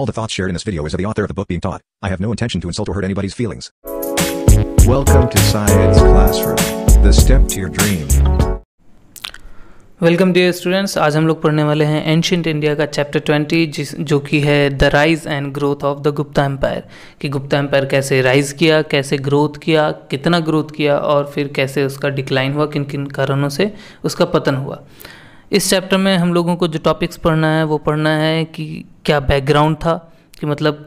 All the thoughts shared in this video is of the author of the book being taught. I have no intention to insult or hurt anybody's feelings. Welcome to Science Classroom, the step to your dream. Welcome dear students, आज हम लोग पढ़ने वाले हैं ancient India का chapter 20 जो कि है the rise and growth of the Gupta empire, कि गुप्ता एम्पायर कैसे राइज किया, कैसे ग्रोथ किया, कितना ग्रोथ किया और फिर कैसे उसका डिक्लाइन हुआ, किन किन कारणों से उसका पतन हुआ। इस चैप्टर में हम लोगों को जो टॉपिक्स पढ़ना है वो पढ़ना है कि क्या बैकग्राउंड था, कि मतलब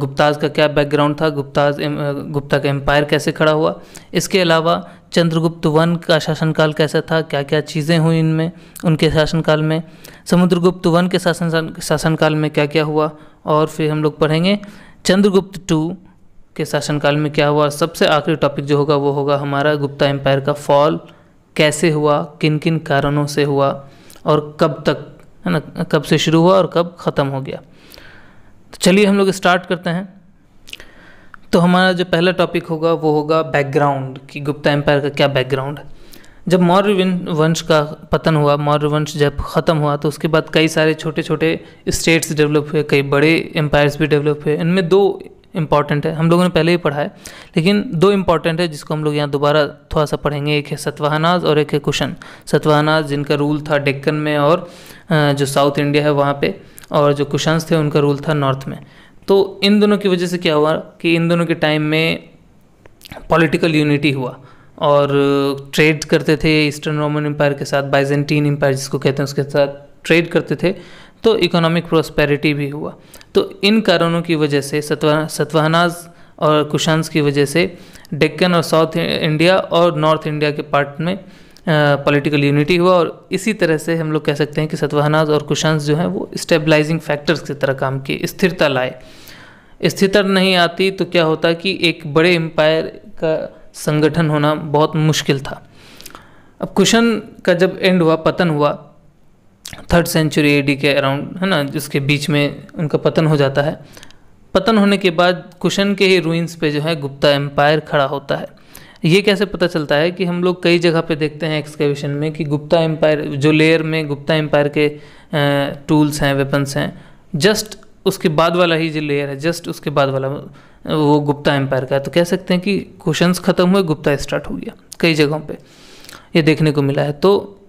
गुप्ताज का क्या बैकग्राउंड था, गुप्ता का एम्पायर कैसे खड़ा हुआ, इसके अलावा चंद्रगुप्त वन का शासनकाल कैसा था, क्या क्या चीज़ें हुई इनमें उनके शासनकाल में, समुद्रगुप्त वन के शासनकाल में क्या क्या हुआ, और फिर हम लोग पढ़ेंगे चंद्रगुप्त टू के शासनकाल में क्या हुआ। सबसे आखिरी टॉपिक जो होगा वो होगा हमारा गुप्ता एम्पायर का फॉल कैसे हुआ, किन किन कारणों से हुआ और कब तक, है ना, कब से शुरू हुआ और कब ख़त्म हो गया। तो चलिए हम लोग स्टार्ट करते हैं। तो हमारा जो पहला टॉपिक होगा वो होगा बैकग्राउंड, कि गुप्ता एम्पायर का क्या बैकग्राउंड है। जब मौर्य वंश का पतन हुआ, मौर्य वंश जब ख़त्म हुआ तो उसके बाद कई सारे छोटे छोटे स्टेट्स डेवलप हुए, कई बड़े एम्पायर्स भी डेवलप हुए। इनमें दो इम्पॉर्टेंट है, हम लोगों ने पहले ही पढ़ा है लेकिन दो इम्पॉर्टेंट है जिसको हम लोग यहाँ दोबारा थोड़ा सा पढ़ेंगे। एक है सतवाहनाज और एक है कुशन। सतवाहनाज जिनका रूल था डेक्कन में और जो साउथ इंडिया है वहाँ पे, और जो कुशंस थे उनका रूल था नॉर्थ में। तो इन दोनों की वजह से क्या हुआ कि इन दोनों के टाइम में पॉलिटिकल यूनिटी हुआ और ट्रेड करते थे ईस्टर्न रोमन एम्पायर के साथ, बाइजेंटीन एम्पायर जिसको कहते हैं उसके साथ ट्रेड करते थे, तो इकोनॉमिक प्रॉस्पेरिटी भी हुआ। तो इन कारणों की वजह से सतवाहनाज और कुशांस की वजह से डेक्कन और साउथ इंडिया और नॉर्थ इंडिया के पार्ट में पॉलिटिकल यूनिटी हुआ, और इसी तरह से हम लोग कह सकते हैं कि सतवाहनाज और कुशांस जो हैं वो स्टेबलाइजिंग फैक्टर्स की तरह काम किए, स्थिरता लाए। स्थिरता नहीं आती तो क्या होता कि एक बड़े एम्पायर का संगठन होना बहुत मुश्किल था। अब कुशन का जब एंड हुआ, पतन हुआ 3rd century AD के अराउंड, है ना, जिसके बीच में उनका पतन हो जाता है। पतन होने के बाद कुशन के ही रूइंस पे जो है गुप्ता एम्पायर खड़ा होता है। ये कैसे पता चलता है कि हम लोग कई जगह पे देखते हैं एक्सकैवेशन में कि गुप्ता एम्पायर जो लेयर में गुप्ता एम्पायर के टूल्स हैं, वेपन्स हैं, जस्ट उसके बाद वाला ही जो लेयर है, जस्ट उसके बाद वाला वो गुप्ता एम्पायर का है। तो कह सकते हैं कि कुशंस ख़त्म हुए, गुप्ता स्टार्ट हो गया, कई जगहों पर ये देखने को मिला है। तो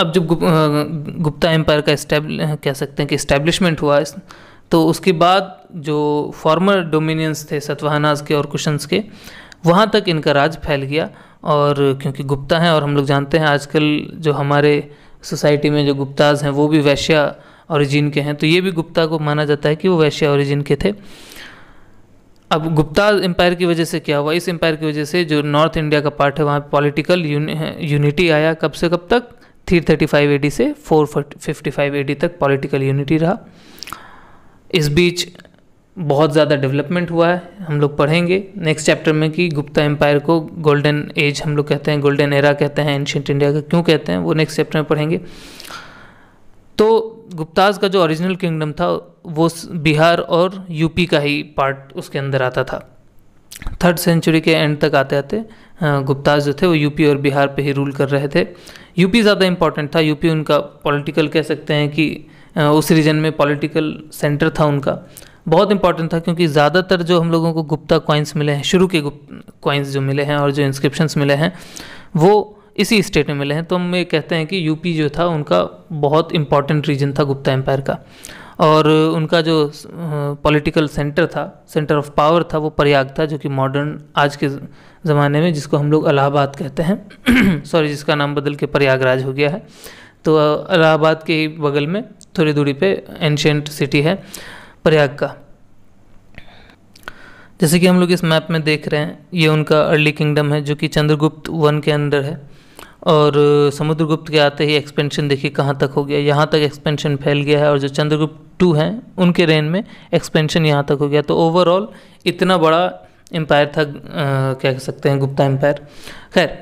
अब जब गुप्ता एम्पायर का कह सकते हैं कि इस्टेब्लिशमेंट हुआ, तो उसके बाद जो फॉर्मर डोमिनियंस थे सतवाहनाज के और कुशंस के, वहाँ तक इनका राज फैल गया। और क्योंकि गुप्ता हैं और हम लोग जानते हैं आजकल जो हमारे सोसाइटी में जो गुप्ताज हैं वो भी वैश्या ओरिजिन के हैं, तो ये भी गुप्ता को माना जाता है कि वो वैश्या ओरिजिन के थे। अब गुप्ता एम्पायर की वजह से क्या हुआ, इस एम्पायर की वजह से जो नॉर्थ इंडिया का पार्ट है वहाँ पर पॉलिटिकल यूनिटी आया। कब से कब तक? 335 AD से 455 AD तक पॉलिटिकल यूनिटी रहा। इस बीच बहुत ज़्यादा डेवलपमेंट हुआ है, हम लोग पढ़ेंगे नेक्स्ट चैप्टर में कि गुप्ता एम्पायर को गोल्डन एज हम लोग कहते हैं, गोल्डन एरा कहते हैं एंशिएंट इंडिया का, क्यों कहते हैं वो नेक्स्ट चैप्टर में पढ़ेंगे। तो गुप्ताज का जो ओरिजिनल किंगडम था वो बिहार और यूपी का ही पार्ट उसके अंदर आता था। 3rd century के एंड तक आते आते गुप्ताज जो थे वो यूपी और बिहार पे ही रूल कर रहे थे। यूपी ज़्यादा इम्पॉर्टेंट था, यूपी उनका पॉलिटिकल कह सकते हैं कि उस रीजन में पॉलिटिकल सेंटर था उनका, बहुत इंपॉर्टेंट था क्योंकि ज़्यादातर जो हम लोगों को गुप्ता कॉइन्स मिले हैं, शुरू के कॉइन्स जो मिले हैं और जो इंस्क्रिप्शंस मिले हैं वो इसी स्टेट में मिले हैं। तो हम ये कहते हैं कि यूपी जो था उनका बहुत इंपॉर्टेंट रीजन था गुप्ता एम्पायर का, और उनका जो पॉलिटिकल सेंटर था, सेंटर ऑफ पावर था, वो प्रयाग था, जो कि मॉडर्न आज के ज़माने में जिसको हम लोग इलाहाबाद कहते हैं सॉरी, जिसका नाम बदल के प्रयागराज हो गया है। तो इलाहाबाद के ही बगल में थोड़ी दूरी पे एंशिएंट सिटी है प्रयाग का। जैसे कि हम लोग इस मैप में देख रहे हैं, ये उनका अर्ली किंगडम है जो कि चंद्रगुप्त वन के अंडर है, और समुद्रगुप्त के आते ही एक्सपेंशन देखिए कहाँ तक हो गया, यहाँ तक एक्सपेंशन फैल गया है, और जो चंद्रगुप्त टू हैं उनके रेन में एक्सपेंशन यहाँ तक हो गया। तो ओवरऑल इतना बड़ा एम्पायर था, क्या कह सकते हैं, गुप्ता एम्पायर। खैर,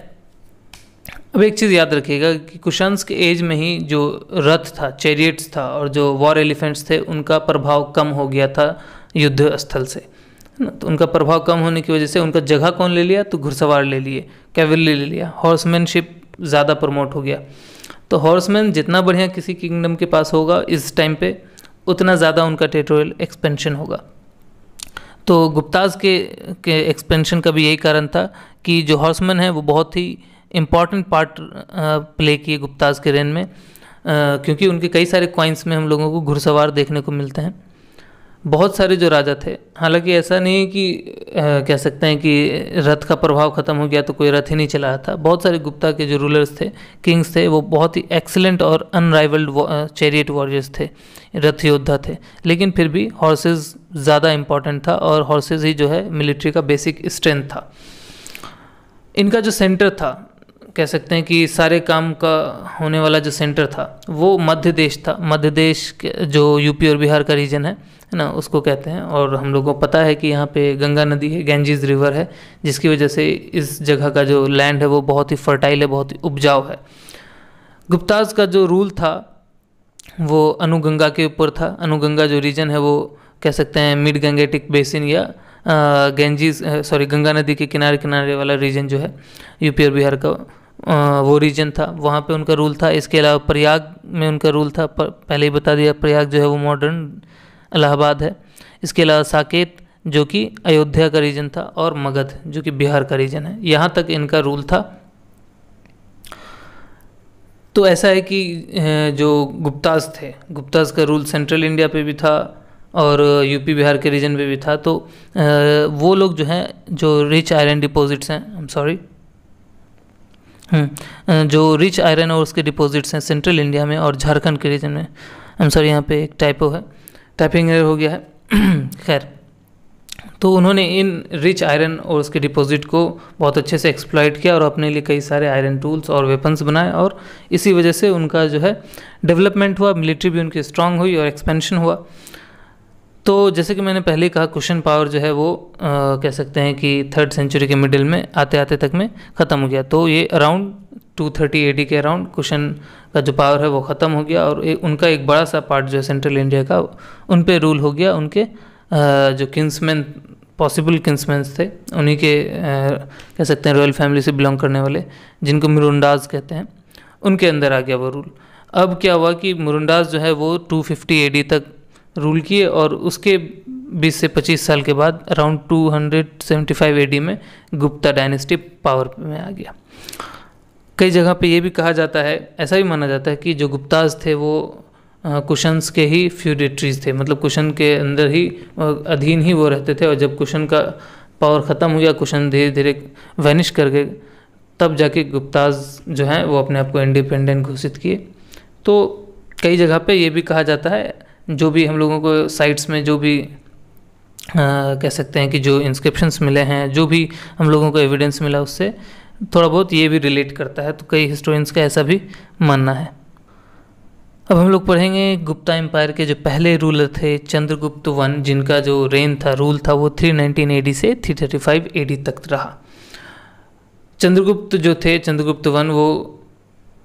अब एक चीज़ याद रखिएगा कि कुशंस के एज में ही जो रथ था, चैरियट्स था और जो वॉर एलिफेंट्स थे उनका प्रभाव कम हो गया था युद्ध स्थल से, है ना। तो उनका प्रभाव कम होने की वजह से उनका जगह कौन ले लिया, तो घुड़सवार ले लिए, कैवलरी ले लिया, हॉर्समैनशिप ज़्यादा प्रमोट हो गया। तो हॉर्समैन जितना बढ़िया किसी किंगडम के पास होगा इस टाइम पे उतना ज़्यादा उनका टेरिटोरियल एक्सपेंशन होगा। तो गुप्ताज के एक्सपेंशन का भी यही कारण था कि जो हॉर्समैन हैं वो बहुत ही इम्पॉर्टेंट पार्ट प्ले किए गुप्ताज के रेन में, क्योंकि उनके कई सारे कॉइन्स में हम लोगों को घुड़सवार देखने को मिलते हैं। बहुत सारे जो राजा थे, हालांकि ऐसा नहीं है कि कह सकते हैं कि रथ का प्रभाव ख़त्म हो गया तो कोई रथ ही नहीं चला रहा था। बहुत सारे गुप्ता के जो रूलर्स थे, किंग्स थे, वो बहुत ही एक्सेलेंट और अनराइवल्ड चैरियट वॉरियर्स थे, रथ योद्धा थे। लेकिन फिर भी हॉर्सेस ज़्यादा इम्पॉर्टेंट था और हॉर्सेस ही जो है मिलिट्री का बेसिक स्ट्रेंथ था। इनका जो सेंटर था, कह सकते हैं कि सारे काम का होने वाला जो सेंटर था वो मध्य देश था। मध्य देश जो यूपी और बिहार का रीजन है ना, उसको कहते हैं। और हम लोगों को पता है कि यहाँ पे गंगा नदी है, गैंजीज रिवर है, जिसकी वजह से इस जगह का जो लैंड है वो बहुत ही फर्टाइल है, बहुत ही उपजाऊ है। गुप्ताज का जो रूल था वो अनुगंगा के ऊपर था। अनुगंगा जो रीजन है वो कह सकते हैं मिड गंगेटिक बेसिन या गंगा नदी के किनारे किनारे वाला रीजन जो है यूपी और बिहार का, वो रीजन था, वहाँ पे उनका रूल था। इसके अलावा प्रयाग में उनका रूल था। पहले ही बता दिया, प्रयाग जो है वो मॉडर्न इलाहाबाद है। इसके अलावा साकेत जो कि अयोध्या का रीजन था और मगध जो कि बिहार का रीजन है, यहाँ तक इनका रूल था। तो ऐसा है कि जो गुप्ताज थे, गुप्ताज का रूल सेंट्रल इंडिया पे भी था और यूपी बिहार के रीजन पे भी था। तो वो लोग जो हैं जो रिच आयरन और उसके डिपॉजिट्स हैं सेंट्रल इंडिया में और झारखंड के रीजन में, यहाँ पे एक टाइपो है, टाइपिंग एरर हो गया है खैर, तो उन्होंने इन रिच आयरन और उसके डिपॉजिट को बहुत अच्छे से एक्सप्लॉइट किया और अपने लिए कई सारे आयरन टूल्स और वेपन्स बनाए, और इसी वजह से उनका जो है डेवलपमेंट हुआ, मिलिट्री भी उनकी स्ट्रांग हुई और एक्सपेंशन हुआ। तो जैसे कि मैंने पहले कहा, कुशन पावर जो है वो कह सकते हैं कि 3rd सेंचुरी के मिडिल में आते आते तक में ख़त्म हो गया। तो ये अराउंड 230 AD के अराउंड कुशन का जो पावर है वो ख़त्म हो गया और उनका एक बड़ा सा पार्ट जो है सेंट्रल इंडिया का उन पे रूल हो गया। उनके जो किंग्समैन, पॉसिबल किंग्समैन्स थे, उन्हीं के कह सकते हैं रॉयल फैमिली से बिलोंग करने वाले, जिनको मुरुंडाज कहते हैं, उनके अंदर आ गया वो रूल। अब क्या हुआ कि मुरुंडाज जो है वो 250 AD तक रूल किए और उसके 20 से 25 साल के बाद अराउंड 275 AD में गुप्ता डायनेस्टी पावर में आ गया। कई जगह पे ये भी कहा जाता है, ऐसा भी माना जाता है कि जो गुप्ताज थे वो कुशंस के ही फ्यूडेटरीज थे, मतलब कुशन के अंदर ही अधीन ही वो रहते थे। और जब कुशन का पावर ख़त्म हो गया, कुशन धीरे धीरे वैनिश कर गए, तब जाके गुप्ताज जो हैं वो अपने आप को इंडिपेंडेंट घोषित किए। तो कई जगह पर यह भी कहा जाता है, जो भी हम लोगों को साइट्स में जो भी कह सकते हैं कि जो इंस्क्रिप्शंस मिले हैं, जो भी हम लोगों को एविडेंस मिला, उससे थोड़ा बहुत ये भी रिलेट करता है। तो कई हिस्टोरियंस का ऐसा भी मानना है। अब हम लोग पढ़ेंगे गुप्ता एम्पायर के जो पहले रूलर थे चंद्रगुप्त I, जिनका जो रेन था, रूल था, वो 319 AD से 335 AD तक रहा। चंद्रगुप्त जो थे, चंद्रगुप्त I, वो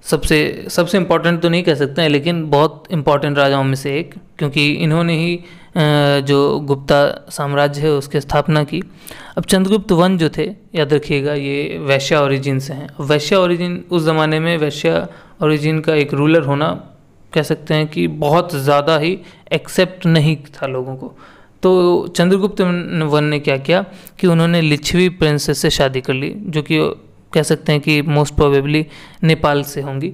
सबसे इम्पॉर्टेंट तो नहीं कह सकते हैं, लेकिन बहुत इम्पॉर्टेंट राजाओं में से एक, क्योंकि इन्होंने ही जो गुप्ता साम्राज्य है उसकी स्थापना की। अब चंद्रगुप्त I जो थे, याद रखिएगा, ये वैश्या ओरिजिन से हैं। वैश्या ओरिजिन, उस ज़माने में वैश्या ओरिजिन का एक रूलर होना कह सकते हैं कि बहुत ज़्यादा ही एक्सेप्ट नहीं था लोगों को। तो चंद्रगुप्त I ने क्या किया कि उन्होंने लिच्छवी प्रिंसेस से शादी कर ली, जो कि कह सकते हैं कि मोस्ट प्रोबेबली नेपाल से होंगी।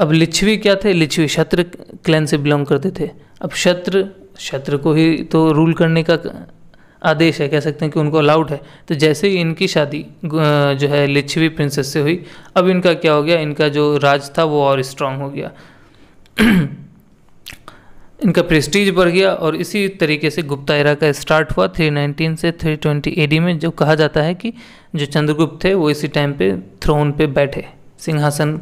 अब लिच्छवी क्या थे? लिच्छवी क्षत्र क्लैन से बिलोंग करते थे। अब क्षत्र को ही तो रूल करने का आदेश है, कह सकते हैं कि उनको अलाउड है। तो जैसे ही इनकी शादी जो है लिच्छवी प्रिंसेस से हुई, अब इनका क्या हो गया, इनका जो राज था वो और स्ट्रांग हो गया इनका प्रेस्टीज बढ़ गया। और इसी तरीके से गुप्ता एरा का स्टार्ट हुआ 319 से 320 AD में, जो कहा जाता है कि जो चंद्रगुप्त थे वो इसी टाइम पे थ्रोन पे बैठे, सिंहासन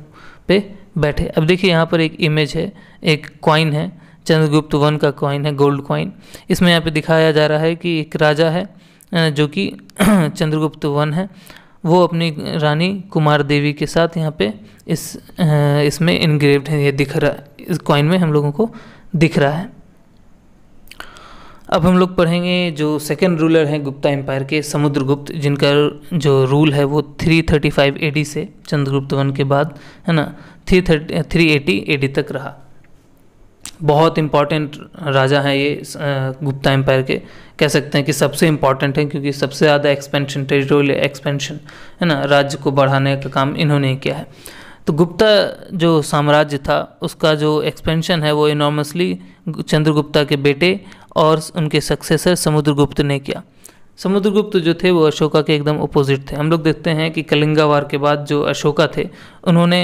पे बैठे। अब देखिए यहाँ पर एक इमेज है, एक कॉइन है, चंद्रगुप्त I का कॉइन है, गोल्ड कॉइन। इसमें यहाँ पे दिखाया जा रहा है कि एक राजा है जो कि चंद्रगुप्त I है, वो अपनी रानी कुमार देवी के साथ यहाँ पे इसमें इनग्रेव्ड है। ये दिख रहा है इस कॉइन में, हम लोगों को दिख रहा है। अब हम लोग पढ़ेंगे जो सेकंड रूलर हैं गुप्ता एम्पायर के, समुद्रगुप्त, जिनका जो रूल है वो 335 AD से चंद्रगुप्त I के बाद, है ना, 380 AD तक रहा। बहुत इम्पॉर्टेंट राजा हैं ये गुप्ता एम्पायर के, कह सकते हैं कि सबसे इम्पॉर्टेंट हैं क्योंकि सबसे ज़्यादा एक्सपेंशन, टेरिटोरियल एक्सपेंशन है ना, राज्य को बढ़ाने का काम इन्होंने किया है। तो गुप्ता जो साम्राज्य था उसका जो एक्सपेंशन है वो इनॉर्मसली चंद्रगुप्ता के बेटे और उनके सक्सेसर समुद्रगुप्त ने किया। समुद्रगुप्त जो थे वो अशोका के एकदम अपोजिट थे। हम लोग देखते हैं कि कलिंगा वार के बाद जो अशोका थे उन्होंने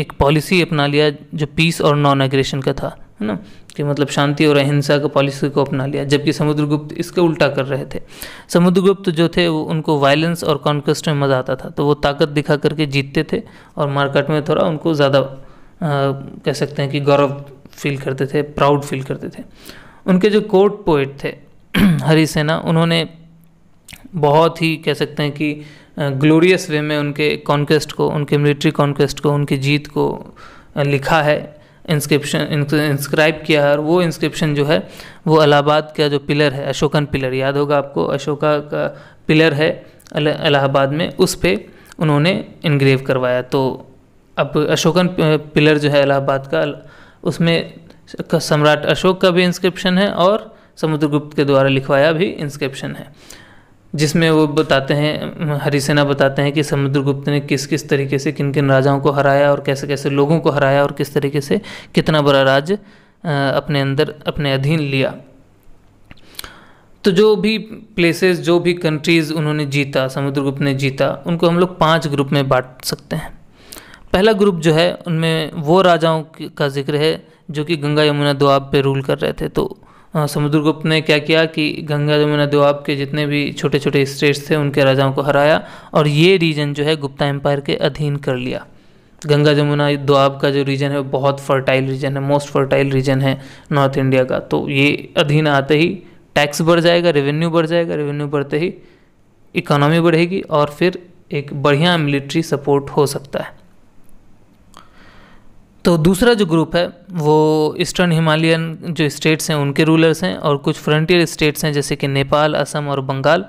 एक पॉलिसी अपना लिया जो पीस और नॉन एग्रेशन का था, है ना, कि मतलब शांति और अहिंसा का पॉलिसी को अपना लिया, जबकि समुद्रगुप्त इसके उल्टा कर रहे थे। समुद्रगुप्त जो थे वो उनको वायलेंस और कॉन्क्वेस्ट में मज़ा आता था, तो वो ताकत दिखा करके जीतते थे और मार्केट में थोड़ा उनको ज़्यादा कह सकते हैं कि गौरव फील करते थे, प्राउड फील करते थे। उनके जो कोर्ट पोइट थे हरिसेना, उन्होंने बहुत ही कह सकते हैं कि ग्लोरियस वे में उनके कॉन्क्वेस्ट को, उनके मिलिट्री कॉन्क्वेस्ट को, उनकी जीत को लिखा है, इंस्क्राइब किया है। और वो इंस्क्रिप्शन जो है वो इलाहाबाद का जो पिलर है, अशोकन पिलर, याद होगा आपको, अशोका का पिलर है इलाहाबाद में, उस पे उन्होंने इनग्रेव करवाया। तो अब अशोकन पिलर जो है इलाहाबाद का, उसमें सम्राट अशोक का भी इंस्क्रिप्शन है और समुद्रगुप्त के द्वारा लिखवाया भी इंस्क्रिप्शन है, जिसमें वो बताते हैं, हरिसेना बताते हैं कि समुद्रगुप्त ने किस किस तरीके से किन किन राजाओं को हराया और कैसे कैसे लोगों को हराया और किस तरीके से कितना बड़ा राज्य अपने अंदर, अपने अधीन लिया। तो जो भी प्लेसेस, जो भी कंट्रीज़ उन्होंने जीता, समुद्रगुप्त ने जीता, उनको हम लोग 5 ग्रुप में बांट सकते हैं। पहला ग्रुप जो है उनमें वो राजाओं का जिक्र है जो कि गंगा यमुना दोआब पर रूल कर रहे थे। तो समुद्रगुप्त ने क्या किया कि गंगा यमुना दोआब के जितने भी छोटे छोटे स्टेट्स थे उनके राजाओं को हराया और ये रीजन जो है गुप्ता एम्पायर के अधीन कर लिया। गंगा यमुना दोआब का जो रीजन है वो बहुत फर्टाइल रीजन है, मोस्ट फर्टाइल रीजन है नॉर्थ इंडिया का। तो ये अधीन आते ही टैक्स बढ़ जाएगा, रेवेन्यू बढ़ जाएगा, रेवेन्यू बढ़ते ही इकोनॉमी बढ़ेगी और फिर एक बढ़िया मिलिट्री सपोर्ट हो सकता है। तो दूसरा जो ग्रुप है वो ईस्टर्न हिमालयन जो स्टेट्स हैं उनके रूलर्स हैं और कुछ फ्रंटियर स्टेट्स हैं जैसे कि नेपाल, असम और बंगाल,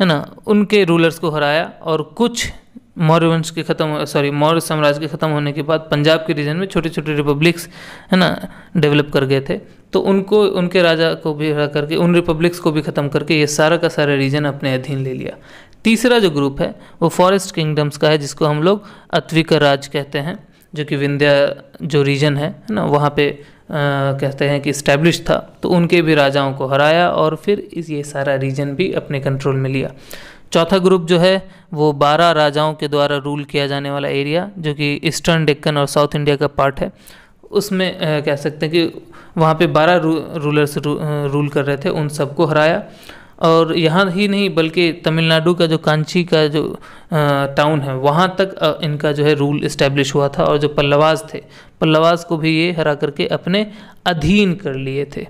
है ना, उनके रूलर्स को हराया। और कुछ मौर्य वंश के मौर्य साम्राज्य के ख़त्म होने के बाद पंजाब के रीजन में छोटे छोटे रिपब्लिक्स, है ना, डेवलप कर गए थे, तो उनको, उनके राजा को भी हरा करके, उन रिपब्लिक्स को भी ख़त्म करके ये सारा का सारा रीजन अपने अधीन ले लिया। तीसरा जो ग्रुप है वो फॉरेस्ट किंगडम्स का है, जिसको हम लोग अत्विका राज कहते हैं, जो कि विंध्या जो रीजन है ना, वहाँ पे कहते हैं कि इस्टेब्लिश था। तो उनके भी राजाओं को हराया और फिर ये सारा रीजन भी अपने कंट्रोल में लिया। चौथा ग्रुप जो है वो 12 राजाओं के द्वारा रूल किया जाने वाला एरिया, जो कि ईस्टर्न डेक्कन और साउथ इंडिया का पार्ट है, उसमें कह सकते हैं कि वहाँ पे 12 रूलर्स रूल कर रहे थे, उन सबको हराया। और यहाँ ही नहीं बल्कि तमिलनाडु का जो कांची का जो टाउन है वहाँ तक इनका जो है रूल इस्टेब्लिश हुआ था। और जो पल्लवाज थे, पल्लवाज को भी ये हरा करके अपने अधीन कर लिए थे।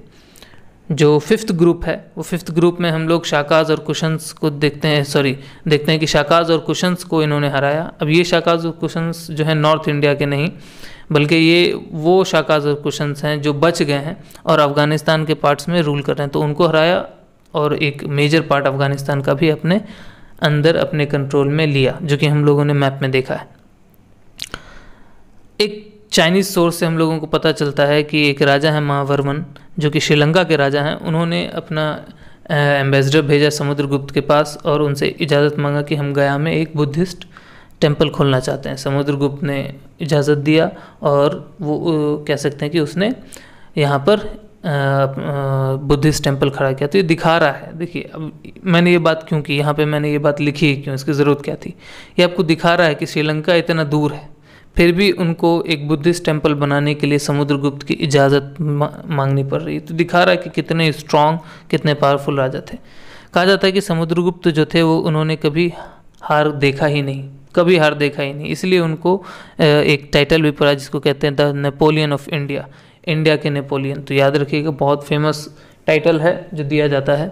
जो फिफ्थ ग्रुप है, वो फिफ्थ ग्रुप में हम लोग शाकाज और कुशंस को देखते हैं कि शाकाज और कुशंस को इन्होंने हराया। अब ये शाकाज और कुशंस जो है नॉर्थ इंडिया के नहीं बल्कि ये वो शाकाज और कुशंस हैं जो बच गए हैं और अफ़गानिस्तान के पार्ट्स में रूल कर रहे हैं, तो उनको हराया और एक मेजर पार्ट अफ़गानिस्तान का भी अपने अंदर, अपने कंट्रोल में लिया, जो कि हम लोगों ने मैप में देखा है। एक चाइनीज़ सोर्स से हम लोगों को पता चलता है कि एक राजा है महावर्मन, जो कि श्रीलंका के राजा हैं। उन्होंने अपना एम्बेसडर भेजा समुद्रगुप्त के पास और उनसे इजाज़त मांगा कि हम गया में एक बुद्धिस्ट टेम्पल खोलना चाहते हैं। समुद्रगुप्त ने इजाज़त दिया और वो कह सकते हैं कि उसने यहाँ पर बुद्धिस्ट टेम्पल खड़ा किया। तो ये दिखा रहा है, देखिए, अब मैंने ये बात क्यों की, यहाँ पे मैंने ये बात लिखी क्यों, इसकी ज़रूरत क्या थी, ये आपको दिखा रहा है कि श्रीलंका इतना दूर है फिर भी उनको एक बुद्धिस्ट टेम्पल बनाने के लिए समुद्रगुप्त की इजाज़त मांगनी पड़ रही है। तो दिखा रहा है कि कितने स्ट्रॉन्ग, कितने पावरफुल राजा थे। कहा जाता है कि समुद्रगुप्त जो थे वो उन्होंने कभी हार देखा ही नहीं, कभी हार देखा ही नहीं, इसलिए उनको एक टाइटल भी पड़ा जिसको कहते हैं the Napoleon of India, India के नेपोलियन। तो याद रखिएगा, बहुत फेमस टाइटल है जो दिया जाता है।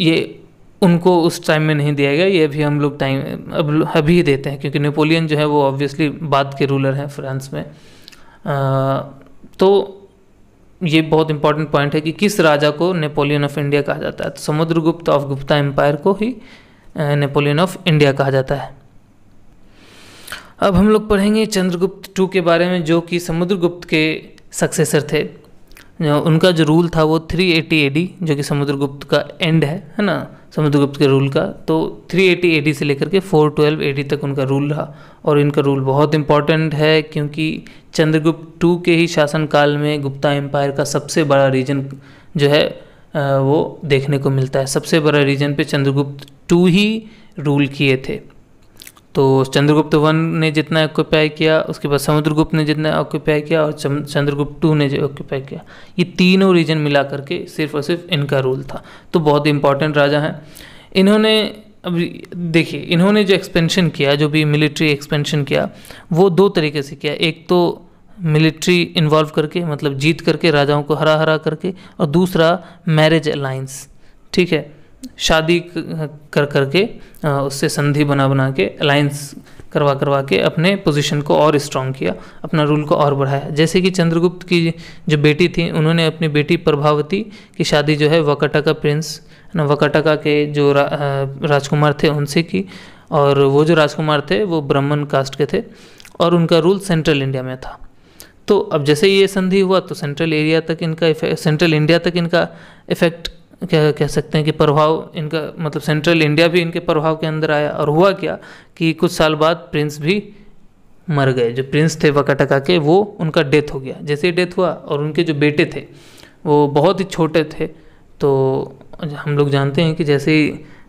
ये उनको उस टाइम में नहीं दिया गया, ये अभी हम लोग टाइम अभी देते हैं क्योंकि नेपोलियन जो है वो ऑब्वियसली बाद के रूलर हैं फ्रांस में। तो ये बहुत इंपॉर्टेंट पॉइंट है कि किस राजा को नेपोलियन ऑफ इंडिया कहा जाता है। तो समुद्रगुप्त ऑफ गुप्ता एम्पायर को ही नेपोलियन ऑफ इंडिया कहा जाता है। अब हम लोग पढ़ेंगे चंद्रगुप्त II के बारे में, जो कि समुद्रगुप्त के सक्सेसर थे। उनका जो रूल था वो 380 AD, जो कि समुद्रगुप्त का एंड है ना, समुद्रगुप्त के रूल का। तो 380 AD से लेकर के 412 AD तक उनका रूल रहा। और इनका रूल बहुत इम्पॉर्टेंट है क्योंकि चंद्रगुप्त 2 के ही शासनकाल में गुप्ता एम्पायर का सबसे बड़ा रीजन जो है वो देखने को मिलता है। सबसे बड़ा रीजन पे चंद्रगुप्त 2 ही रूल किए थे। तो चंद्रगुप्त 1 ने जितना ऑक्यूपाई किया, उसके बाद समुद्रगुप्त ने जितना ऑक्यूपाई किया और चंद्रगुप्त 2 ने जो ऑक्यूपाई किया, ये तीनों रीजन मिला करके सिर्फ और सिर्फ इनका रूल था। तो बहुत इंपॉर्टेंट राजा हैं। इन्होंने अब देखिए, इन्होंने जो एक्सपेंशन किया, जो भी मिलिट्री एक्सपेंशन किया, वो 2 तरीके से किया। एक तो मिलिट्री इन्वॉल्व करके, मतलब जीत करके, राजाओं को हरा करके, और दूसरा मैरिज अलाइंस, ठीक है, शादी कर करके, उससे संधि बना के, अलायंस करवा के अपने पोजीशन को और स्ट्रॉन्ग किया, अपना रूल को और बढ़ाया। जैसे कि चंद्रगुप्त की जो बेटी थी, उन्होंने अपनी बेटी प्रभावती की शादी जो है वकटका प्रिंस ना, वकटका के जो राजकुमार थे उनसे की। और वो जो राजकुमार थे वो ब्राह्मण कास्ट के थे और उनका रूल सेंट्रल इंडिया में था। तो अब जैसे ये संधि हुआ तो सेंट्रल इंडिया तक इनका इफेक्ट, क्या कह सकते हैं कि प्रभाव इनका, मतलब सेंट्रल इंडिया भी इनके प्रभाव के अंदर आया। और हुआ क्या कि कुछ साल बाद प्रिंस भी मर गए, जो प्रिंस थे वकटका के, वो उनका डेथ हो गया। जैसे ही डेथ हुआ, और उनके जो बेटे थे वो बहुत ही छोटे थे। तो हम लोग जानते हैं कि जैसे ही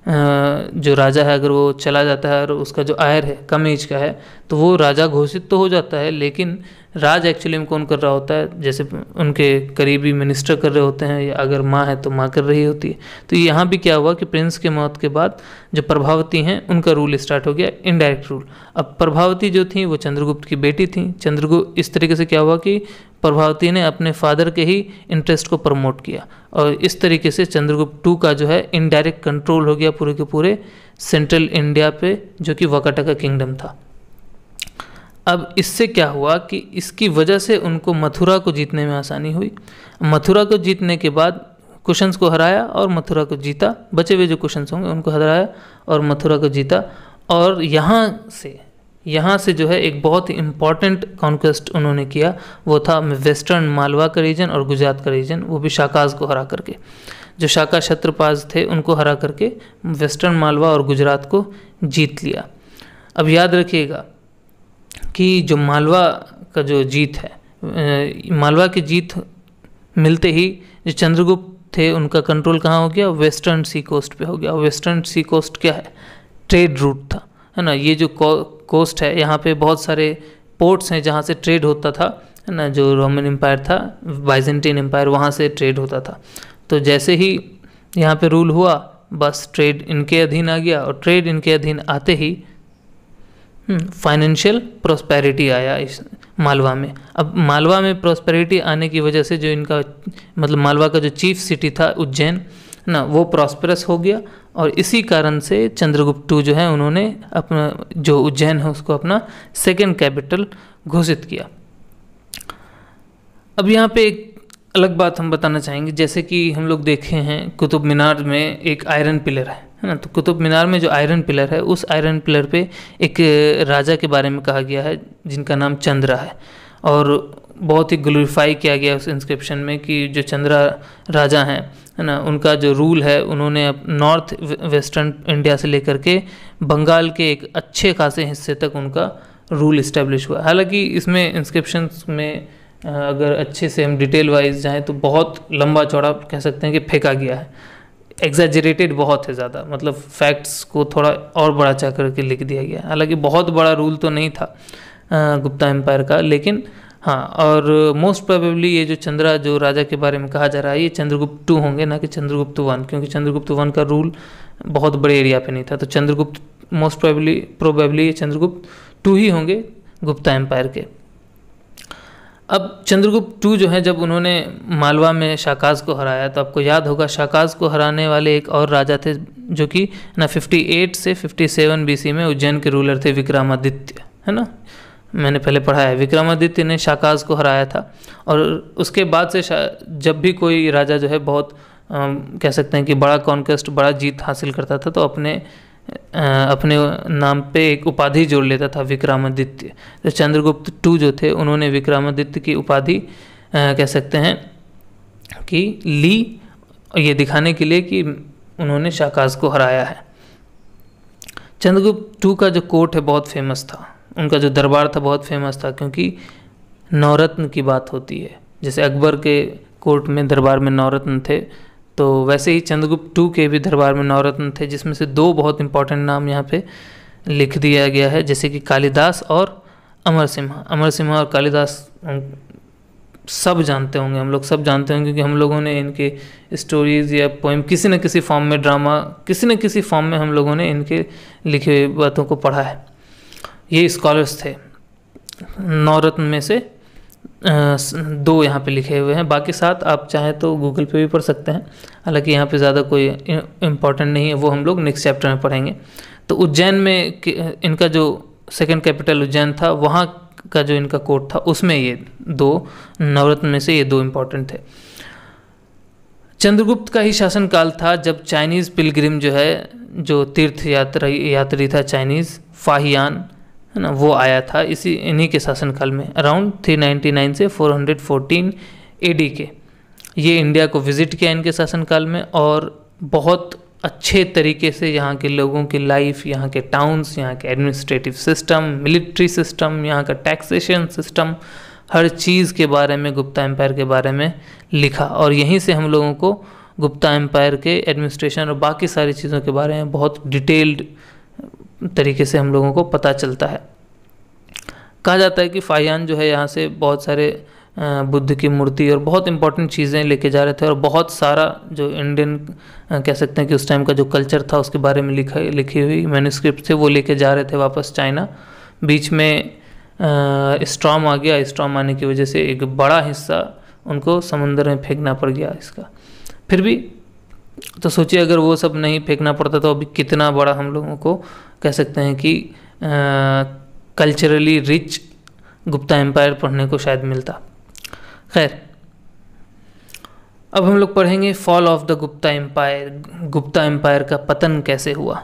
जो राजा है अगर वो चला जाता है और उसका जो आयर है कम एज का है, तो वो राजा घोषित तो हो जाता है, लेकिन राज एक्चुअली में कौन कर रहा होता है, जैसे उनके करीबी मिनिस्टर कर रहे होते हैं, या अगर माँ है तो माँ कर रही होती है। तो यहाँ भी क्या हुआ कि प्रिंस के मौत के बाद जो प्रभावती हैं उनका रूल स्टार्ट हो गया, इनडायरेक्ट रूल। अब प्रभावती जो थी वो चंद्रगुप्त की बेटी थी। चंद्रगुप्त इस तरीके से क्या हुआ कि प्रभावती ने अपने फादर के ही इंटरेस्ट को प्रमोट किया, और इस तरीके से चंद्रगुप्त 2 का जो है इनडायरेक्ट कंट्रोल हो गया पूरे के पूरे सेंट्रल इंडिया पे, जो कि वकटका किंगडम था। अब इससे क्या हुआ कि इसकी वजह से उनको मथुरा को जीतने में आसानी हुई। मथुरा को जीतने के बाद कुशंस को हराया और मथुरा को जीता, बचे हुए जो कुशंस होंगे उनको हराया और मथुरा को जीता। और यहाँ से जो है एक बहुत ही इम्पॉर्टेंट कॉन्क्वेस्ट उन्होंने किया, वो था वेस्टर्न मालवा का रीजन और गुजरात का रीजन, वो भी शाकाज को हरा करके। जो शाका क्षत्रपाज थे उनको हरा करके वेस्टर्न मालवा और गुजरात को जीत लिया। अब याद रखिएगा कि जो मालवा का जो जीत है, मालवा की जीत मिलते ही जो चंद्रगुप्त थे उनका कंट्रोल कहाँ हो गया, वेस्टर्न सी कोस्ट पे हो गया। वेस्टर्न सी कोस्ट क्या है, ट्रेड रूट था, है ना। ये जो कोस्ट है, यहाँ पे बहुत सारे पोर्ट्स हैं जहाँ से ट्रेड होता था, है ना। जो रोमन एम्पायर था, बाइजेंटाइन एम्पायर, वहाँ से ट्रेड होता था। तो जैसे ही यहाँ पे रूल हुआ, बस ट्रेड इनके अधीन आ गया, और ट्रेड इनके अधीन आते ही फाइनेंशियल प्रॉस्पेरिटी आया इस मालवा में। अब मालवा में प्रॉस्पेरिटी आने की वजह से जो इनका, मतलब मालवा का जो चीफ सिटी था उज्जैन ना, वो प्रॉस्परस हो गया। और इसी कारण से चंद्रगुप्त 2 जो है उन्होंने अपना जो उज्जैन है उसको अपना सेकेंड कैपिटल घोषित किया। अब यहाँ पे एक अलग बात हम बताना चाहेंगे, जैसे कि हम लोग देखे हैं कुतुब मीनार में एक आयरन पिलर है ना। तो कुतुब मीनार में जो आयरन पिलर है, उस आयरन पिलर पे एक राजा के बारे में कहा गया है जिनका नाम चंद्रा है, और बहुत ही ग्लोरीफाई किया गया उस इंस्क्रिप्शन में कि जो चंद्रा राजा हैं, है ना, उनका जो रूल है उन्होंने नॉर्थ वेस्टर्न इंडिया से लेकर के बंगाल के एक अच्छे खासे हिस्से तक उनका रूल इस्टेब्लिश हुआ। हालांकि इसमें इंस्क्रिप्शंस में अगर अच्छे से हम डिटेल वाइज जाएँ तो बहुत लंबा चौड़ा कह सकते हैं कि फेंका गया है, एग्जैजरेटेड बहुत है ज़्यादा, मतलब फैक्ट्स को थोड़ा और बड़ा चाह करके लिख दिया गया। हालांकि बहुत बड़ा रूल तो नहीं था गुप्ता एम्पायर का, लेकिन हाँ। और मोस्ट प्रोबेबली ये जो चंद्रा, जो राजा के बारे में कहा जा रहा है, ये चंद्रगुप्त 2 होंगे, ना कि चंद्रगुप्त 1, क्योंकि चंद्रगुप्त 1 का रूल बहुत बड़े एरिया पे नहीं था। तो चंद्रगुप्त मोस्ट प्रोबेबली ये चंद्रगुप्त 2 ही होंगे गुप्ता एम्पायर के। अब चंद्रगुप्त 2 जो है, जब उन्होंने मालवा में शाकाज को हराया, तो आपको याद होगा शाकाज को हराने वाले एक और राजा थे जो कि ना 58 से 57 BC में उज्जैन के रूलर थे, विक्रमादित्य, है ना, मैंने पहले पढ़ा है। विक्रमादित्य ने शाकाज को हराया था, और उसके बाद से जब भी कोई राजा जो है बहुत कह सकते हैं कि बड़ा कॉन्क्वेस्ट, बड़ा जीत हासिल करता था, तो अपने नाम पे एक उपाधि जोड़ लेता था, विक्रमादित्य। तो चंद्रगुप्त 2 जो थे उन्होंने विक्रमादित्य की उपाधि कह सकते हैं कि ली, ये दिखाने के लिए कि उन्होंने शाकाज को हराया है। चंद्रगुप्त II का जो कोर्ट है बहुत फेमस था, उनका जो दरबार था बहुत फेमस था, क्योंकि नवरत्न की बात होती है। जैसे अकबर के कोर्ट में दरबार में नवरत्न थे, तो वैसे ही चंद्रगुप्त II के भी दरबार में नवरत्न थे, जिसमें से दो बहुत इंपॉर्टेंट नाम यहाँ पे लिख दिया गया है, जैसे कि कालिदास और अमरसिम्हा। अमरसिम्हा और कालिदास सब जानते होंगे, हम लोग सब जानते होंगे, क्योंकि हम लोगों ने इनके स्टोरीज़ या पोइम किसी न किसी फॉर्म में, ड्रामा किसी न किसी फॉर्म में हम लोगों ने इनके लिखे हुए बातों को पढ़ा है। ये स्कॉलर्स थे। नवरत्न में से दो यहाँ पे लिखे हुए हैं, बाकी साथ आप चाहें तो गूगल पे भी पढ़ सकते हैं, हालांकि यहाँ पे ज़्यादा कोई इम्पॉर्टेंट नहीं है, वो हम लोग नेक्स्ट चैप्टर में पढ़ेंगे। तो उज्जैन में इनका जो सेकंड कैपिटल उज्जैन था, वहाँ का जो इनका कोर्ट था, उसमें ये दो, नवरत्न में से ये दो इम्पॉर्टेंट थे। चंद्रगुप्त का ही शासनकाल था जब चाइनीज़ पिलग्रिम जो है, जो तीर्थ यात्री था चाइनीज़, फाहियान है ना, वो आया था इसी इन्हीं के शासनकाल में, अराउंड 399 से 414 AD के। ये इंडिया को विज़िट किया इनके शासनकाल में, और बहुत अच्छे तरीके से यहाँ के लोगों की लाइफ, यहाँ के टाउन्स, यहाँ के एडमिनिस्ट्रेटिव सिस्टम, मिलिट्री सिस्टम, यहाँ का टैक्सेशन सिस्टम, हर चीज़ के बारे में, गुप्ता एम्पायर के बारे में लिखा। और यहीं से हम लोगों को गुप्ता एम्पायर के एडमिनिस्ट्रेशन और बाकी सारी चीज़ों के बारे में बहुत डिटेल्ड तरीके से हम लोगों को पता चलता है। कहा जाता है कि फाहियान जो है यहाँ से बहुत सारे बुद्ध की मूर्ति और बहुत इंपॉर्टेंट चीज़ें लेके जा रहे थे, और बहुत सारा जो इंडियन कह सकते हैं कि उस टाइम का जो कल्चर था उसके बारे में लिखी हुई मैन्युस्क्रिप्ट थे, वो लेके जा रहे थे वापस चाइना। बीच में स्टॉर्म आ गया, स्टॉर्म आने की वजह से एक बड़ा हिस्सा उनको समुंदर में फेंकना पड़ गया इसका। फिर भी तो सोचिए अगर वो सब नहीं फेंकना पड़ता तो अभी कितना बड़ा हम लोगों को कह सकते हैं कि कल्चरली रिच गुप्ता एम्पायर पढ़ने को शायद मिलता। खैर, अब हम लोग पढ़ेंगे fall of the Gupta empire, Gupta empire का पतन कैसे हुआ।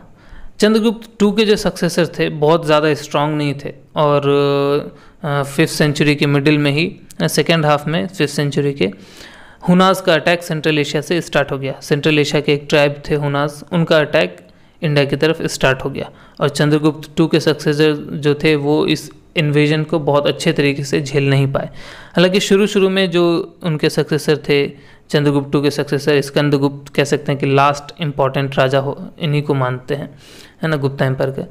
चंद्रगुप्त II के जो सक्सेसर थे बहुत ज़्यादा स्ट्रांग नहीं थे, और 5th सेंचुरी के मिडिल में ही, सेकेंड हाफ में 5th सेंचुरी के, हुनास का अटैक सेंट्रल एशिया से स्टार्ट हो गया। सेंट्रल एशिया के एक ट्राइब थे हुनास, उनका अटैक इंडिया की तरफ स्टार्ट हो गया, और चंद्रगुप्त II के सक्सेसर जो थे वो इस इन्वेजन को बहुत अच्छे तरीके से झेल नहीं पाए। हालांकि शुरू में जो उनके सक्सेसर थे, चंद्रगुप्त II के सक्सेसर, स्कंदगुप्त कह सकते हैं कि लास्ट इम्पॉर्टेंट राजा हो, इन्हीं को मानते हैं, है ना, गुप्ता एम्पायर के।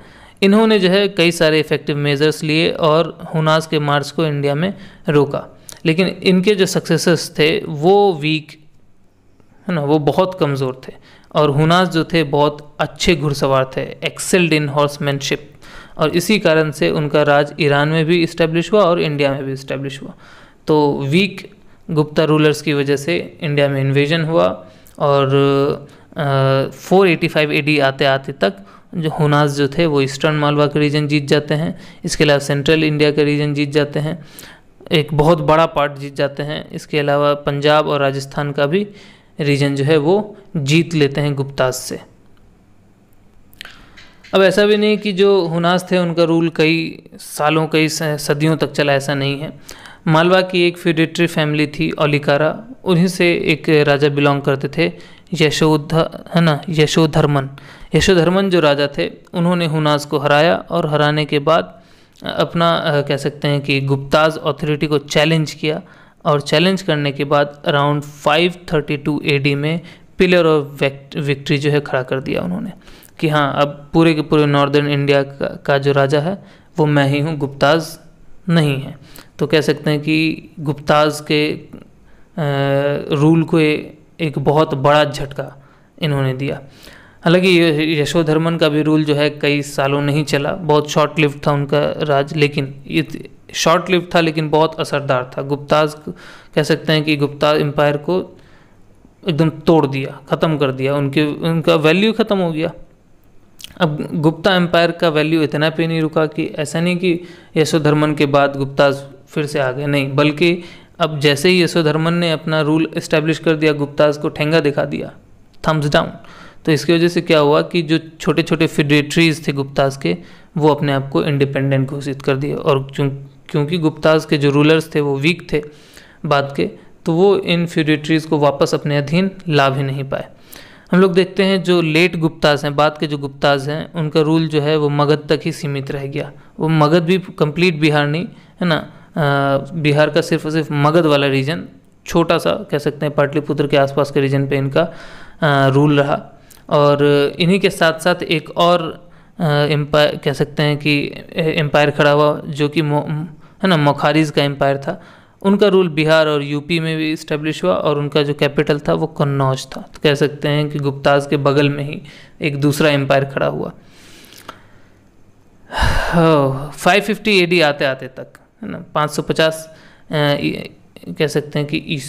इन्होंने जो है कई सारे इफेक्टिव मेजर्स लिए और हुनास के मार्च को इंडिया में रोका, लेकिन इनके जो सक्सेसर्स थे वो वीक, है ना, वो बहुत कमज़ोर थे, और हुनास जो थे बहुत अच्छे घुड़सवार थे, एक्सेल्ड इन हॉर्समैनशिप, और इसी कारण से उनका राज ईरान में भी इस्टेब्लिश हुआ और इंडिया में भी इस्टेब्लिश हुआ। तो वीक गुप्ता रूलर्स की वजह से इंडिया में इन्वेजन हुआ, और 485 AD आते आते तक जो हुनास जो थे वो ईस्टर्न मालवा का रीजन जीत जाते हैं, इसके अलावा सेंट्रल इंडिया का रीजन जीत जाते हैं, एक बहुत बड़ा पार्ट जीत जाते हैं, इसके अलावा पंजाब और राजस्थान का भी रीजन जो है वो जीत लेते हैं गुप्तास से। अब ऐसा भी नहीं कि जो हुनास थे उनका रूल कई सालों, कई सदियों तक चला, ऐसा नहीं है। मालवा की एक फ्यूडेटरी फैमिली थी ओलिकारा, उन्हीं से एक राजा बिलोंग करते थे, यशोधर्मन। यशोधर्मन जो राजा थे उन्होंने हुनास को हराया, और हराने के बाद अपना कह सकते हैं कि गुप्ताज ऑथोरिटी को चैलेंज किया, और चैलेंज करने के बाद अराउंड 532 AD में पिलर ऑफ विक्ट्री जो है खड़ा कर दिया उन्होंने, कि हाँ अब पूरे के पूरे नॉर्दर्न इंडिया का जो राजा है वो मैं ही हूँ, गुप्ताज नहीं है। तो कह सकते हैं कि गुप्ताज के रूल को एक बहुत बड़ा झटका इन्होंने दिया। हालांकि यशोधर्मन का भी रूल जो है कई सालों नहीं चला, बहुत शॉर्ट लिव्ड था उनका राज, लेकिन शॉर्ट लिव्ड था लेकिन बहुत असरदार था। गुप्ताज कह सकते हैं कि गुप्ता एम्पायर को एकदम तोड़ दिया, ख़त्म कर दिया, उनका वैल्यू ख़त्म हो गया। अब गुप्ता एम्पायर का वैल्यू इतना पे नहीं रुका कि ऐसा नहीं कि यशोधर्मन के बाद गुप्ताज फिर से आ गए, नहीं, बल्कि अब जैसे ही यशोधर्मन ने अपना रूल इस्टेब्लिश कर दिया गुप्ताज को ठेंगा दिखा दिया, थम्स डाउन। तो इसकी वजह से क्या हुआ कि जो छोटे छोटे फेडरेटरीज थे गुप्ताज के, वो अपने आप को इंडिपेंडेंट घोषित कर दिए, और क्योंकि गुप्ताज के जो रूलर्स थे वो वीक थे, बाद के, तो वो इन फ्यूडेटरीज़ को वापस अपने अधीन ला भी नहीं पाए। हम लोग देखते हैं जो लेट गुप्ताज हैं, बाद के जो गुप्ताज हैं, उनका रूल जो है वो मगध तक ही सीमित रह गया। वो मगध भी कंप्लीट बिहार नहीं है ना, बिहार का सिर्फ और सिर्फ मगध वाला रीजन, छोटा सा कह सकते हैं पाटलिपुत्र के आसपास के रीजन पे इनका रूल रहा। और इन्हीं के साथ साथ एक और एम्पायर कह सकते हैं कि एम्पायर खड़ा हुआ जो कि है ना मोखारीज का एम्पायर था। उनका रूल बिहार और यूपी में भी इस्टेब्लिश हुआ और उनका जो कैपिटल था वो कन्नौज था। तो कह सकते हैं कि गुप्ताज के बगल में ही एक दूसरा एम्पायर खड़ा हुआ 550 AD आते आते तक, है ना 550 कह सकते हैं कि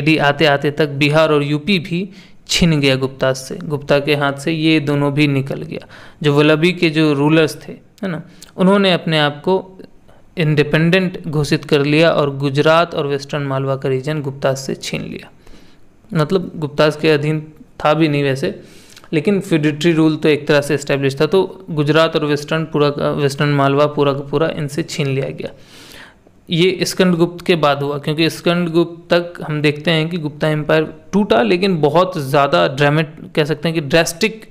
AD आते आते तक बिहार और यूपी भी छिन गया गुप्ताज से, गुप्ता के हाथ से ये दोनों भी निकल गया। जो वल्लभी के जो रूलर्स थे, है ना, उन्होंने अपने आप को इंडिपेंडेंट घोषित कर लिया और गुजरात और वेस्टर्न मालवा का रीजन गुप्ताज से छीन लिया। मतलब गुप्ताज के अधीन था भी नहीं वैसे, लेकिन फ्यूडिटरी रूल तो एक तरह से इस्टेब्लिश था। तो गुजरात और वेस्टर्न पूरा वेस्टर्न मालवा पूरा का पूरा इनसे छीन लिया गया। ये स्कंदगुप्त के बाद हुआ, क्योंकि स्कंदगुप्त तक हम देखते हैं कि गुप्ता एम्पायर टूटा, लेकिन बहुत ज़्यादा ड्रामेटिक कह सकते हैं कि ड्रेस्टिक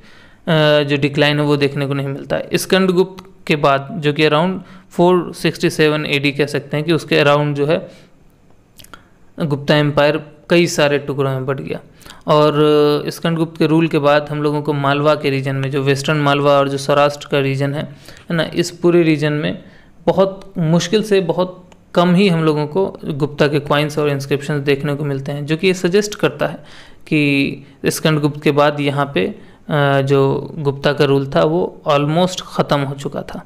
जो डिक्लाइन है वो देखने को नहीं मिलता है। स्कंदगुप्त के बाद जो कि अराउंड 467 AD कह सकते हैं कि उसके अराउंड जो है गुप्ता एम्पायर कई सारे टुकड़ों में बढ़ गया। और स्कंदगुप्त के रूल के बाद हम लोगों को मालवा के रीजन में, जो वेस्टर्न मालवा और जो सौराष्ट्र का रीजन है ना, इस पूरे रीजन में बहुत मुश्किल से बहुत कम ही हम लोगों को गुप्ता के क्वाइंस और इंस्क्रिप्शंस देखने को मिलते हैं, जो कि ये सजेस्ट करता है कि स्कंदगुप्त के बाद यहाँ पे जो गुप्ता का रूल था वो ऑलमोस्ट ख़त्म हो चुका था।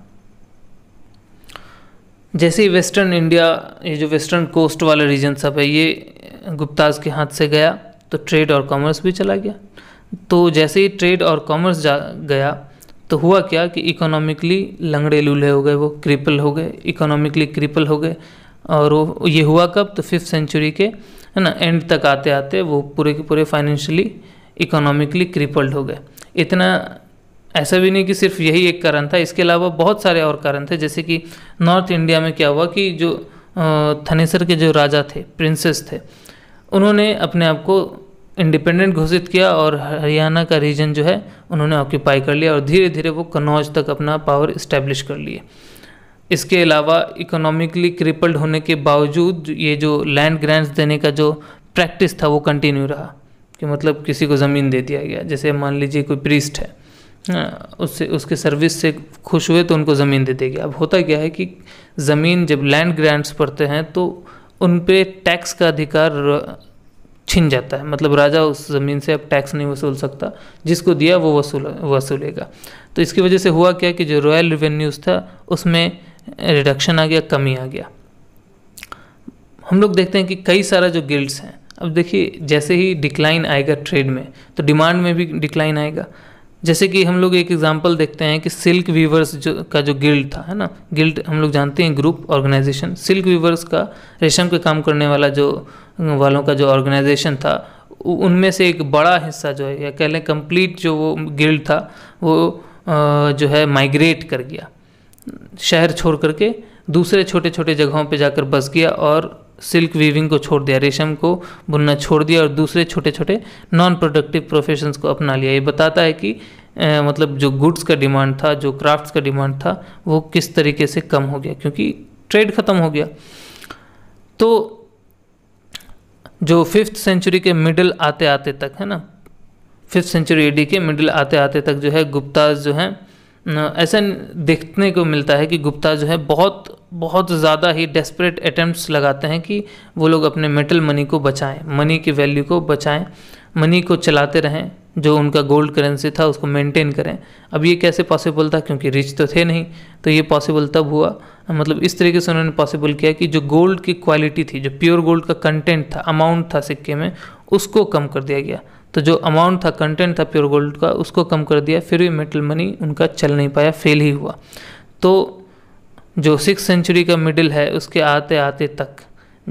जैसे ही वेस्टर्न इंडिया, ये जो वेस्टर्न कोस्ट वाला रीजन सब है, ये गुप्ताज के हाथ से गया तो ट्रेड और कॉमर्स भी चला गया। तो जैसे ही ट्रेड और कॉमर्स गया तो हुआ क्या कि इकोनॉमिकली लंगड़े लूले हो गए, वो क्रिपल हो गए, इकोनॉमिकली क्रिपल हो गए। और वो ये हुआ कब, तो 5th सेंचुरी के, है ना, एंड तक आते आते वो पूरे के पूरे फाइनेंशियली इकोनॉमिकली क्रिपल्ड हो गए। इतना ऐसा भी नहीं कि सिर्फ यही एक कारण था, इसके अलावा बहुत सारे और कारण थे। जैसे कि नॉर्थ इंडिया में क्या हुआ कि जो थनेसर के जो राजा थे, प्रिंसेस थे, उन्होंने अपने आप को इंडिपेंडेंट घोषित किया और हरियाणा का रीजन जो है उन्होंने ऑक्यूपाई कर लिया और धीरे धीरे वो कन्नौज तक अपना पावर इस्टेब्लिश कर लिए। इसके अलावा इकोनॉमिकली क्रिपल्ड होने के बावजूद ये जो लैंड ग्रांट्स देने का जो प्रैक्टिस था वो कंटिन्यू रहा, कि मतलब किसी को ज़मीन दे दिया गया। जैसे मान लीजिए कोई प्रीस्ट है, उससे उसके सर्विस से खुश हुए तो उनको ज़मीन दे दिया गया। अब होता क्या है कि ज़मीन जब लैंड ग्रांट्स पड़ते हैं तो उन पर टैक्स का अधिकार छिन जाता है, मतलब राजा उस ज़मीन से अब टैक्स नहीं वसूल सकता, जिसको दिया वो वसूलेगा। तो इसकी वजह से हुआ क्या कि जो रॉयल रिवेन्यूज़ था उसमें रिडक्शन आ गया, कमी आ गया। हम लोग देखते हैं कि कई सारा जो गिल्ड्स हैं, अब देखिए जैसे ही डिक्लाइन आएगा ट्रेड में तो डिमांड में भी डिक्लाइन आएगा। जैसे कि हम लोग एक एग्जांपल देखते हैं कि सिल्क वीवर्स का जो गिल्ड था, है ना, गिल्ड हम लोग जानते हैं ग्रुप ऑर्गेनाइजेशन। सिल्क वीवर्स का, रेशम के काम करने वाला जो वालों का जो ऑर्गेनाइजेशन था, उनमें से एक बड़ा हिस्सा जो है, या कह लें कंप्लीट जो वो गिल्ड था, वो जो है माइग्रेट कर गया, शहर छोड़ करके दूसरे छोटे छोटे जगहों पे जाकर बस गया और सिल्क वीविंग को छोड़ दिया, रेशम को बुनना छोड़ दिया और दूसरे छोटे छोटे नॉन प्रोडक्टिव प्रोफेशंस को अपना लिया। ये बताता है कि मतलब जो गुड्स का डिमांड था, जो क्राफ्ट्स का डिमांड था, वो किस तरीके से कम हो गया, क्योंकि ट्रेड ख़त्म हो गया। तो जो 5th सेंचुरी के मिडिल आते आते तक, है ना, 5th सेंचुरी AD के मिडिल आते आते तक जो है गुप्ता जो है, ऐसा देखने को मिलता है कि गुप्ता जो है बहुत ज़्यादा ही डेस्परेट अटेम्प्ट्स लगाते हैं कि वो लोग अपने मेटल मनी को बचाएं, मनी की वैल्यू को बचाएं, मनी को चलाते रहें, जो उनका गोल्ड करेंसी था उसको मेंटेन करें। अब ये कैसे पॉसिबल था, क्योंकि रिच तो थे नहीं, तो ये पॉसिबल तब हुआ, मतलब इस तरीके से उन्होंने पॉसिबल किया कि जो गोल्ड की क्वालिटी थी, जो प्योर गोल्ड का कंटेंट था, अमाउंट था सिक्के में, उसको कम कर दिया गया। तो जो अमाउंट था, कंटेंट था प्योर गोल्ड का, उसको कम कर दिया, फिर भी मेटल मनी उनका चल नहीं पाया, फेल ही हुआ। तो जो 6th सेंचुरी का मिडिल है, उसके आते आते तक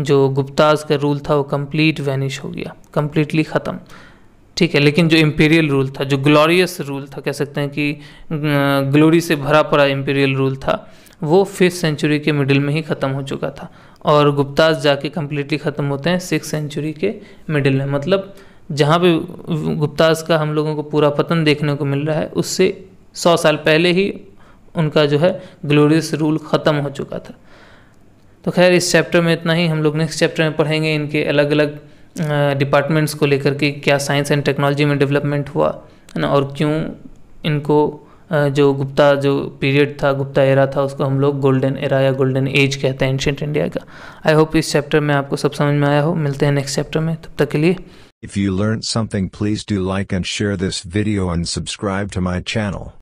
जो गुप्ताज का रूल था वो कंप्लीट वैनिश हो गया, कंप्लीटली ख़त्म, ठीक है। लेकिन जो इम्पीरियल रूल था, जो ग्लोरियस रूल था, कह सकते हैं कि ग्लोरी से भरा पड़ा इम्पीरियल रूल था, वो फिफ्थ सेंचुरी के मिडिल में ही ख़त्म हो चुका था और गुप्ताज जाके कम्प्लीटली ख़त्म होते हैं सिक्स सेंचुरी के मिडिल में। मतलब जहाँ पे गुप्ताज का हम लोगों को पूरा पतन देखने को मिल रहा है उससे 100 साल पहले ही उनका जो है ग्लोरियस रूल ख़त्म हो चुका था। तो खैर इस चैप्टर में इतना ही। हम लोग नेक्स्ट चैप्टर में पढ़ेंगे इनके अलग अलग डिपार्टमेंट्स को लेकर के क्या साइंस एंड टेक्नोलॉजी में डेवलपमेंट हुआ है ना, और क्यों इनको जो गुप्ता जो पीरियड था, गुप्ता एरा था, उसको हम लोग गोल्डन एरा या गोल्डन एज कहते हैं एंशिएंट इंडिया का। आई होप इस चैप्टर में आपको सब समझ में आया हो। मिलते हैं नेक्स्ट चैप्टर में, तब तक के लिए। If You learnt something, please do like and share this video and subscribe to my channel.